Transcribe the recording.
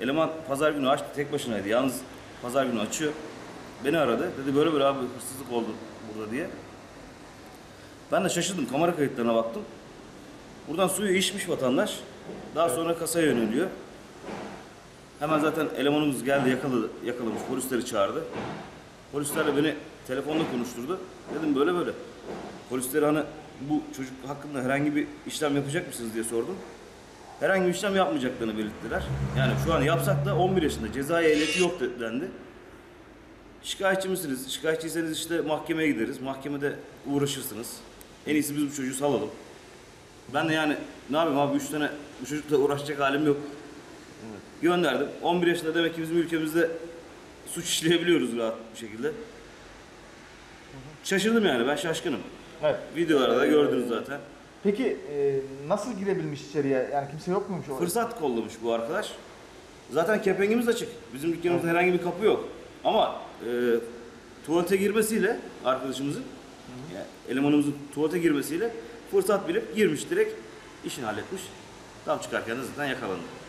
Eleman pazar günü açtı, tek başınaydı. Yalnız pazar günü açıyor. Beni aradı. Dedi böyle böyle abi hırsızlık oldu burada diye. Ben de şaşırdım. Kamera kayıtlarına baktım. Buradan suyu içmiş vatandaş. Daha sonra kasaya yöneliyor. Hemen zaten elemanımız geldi, yakalamış. Polisleri çağırdı. Polislerle beni telefonla konuşturdu. Dedim böyle böyle. Polisleri hani bu çocuk hakkında herhangi bir işlem yapacak mısınız diye sordum. Herhangi bir işlem yapmayacaklarını belirttiler. Yani şu an yapsak da 11 yaşında cezai ehliyeti yok dendi. Şikayetçi misiniz? Şikayetçiyseniz işte mahkemeye gideriz. Mahkemede uğraşırsınız. En iyisi biz bu çocuğu salalım. Ben de yani ne yapayım abi 3 tane bu çocukla uğraşacak halim yok. Evet. Gönderdim. 11 yaşında demek ki bizim ülkemizde suç işleyebiliyoruz rahat bir şekilde. Hı hı. Şaşırdım yani, ben şaşkınım. Evet. Videolarda da gördünüz zaten. Peki nasıl girebilmiş içeriye? Yani kimse yok muymuş? Fırsat kollamış bu arkadaş. Zaten kepengimiz açık. Bizim dükkanımızda evet. Herhangi bir kapı yok. Ama tuvalete girmesiyle arkadaşımızın, yani elemanımızın tuvalete girmesiyle fırsat bilip girmiş direkt, işini halletmiş. Tam çıkarken de zaten yakalandı.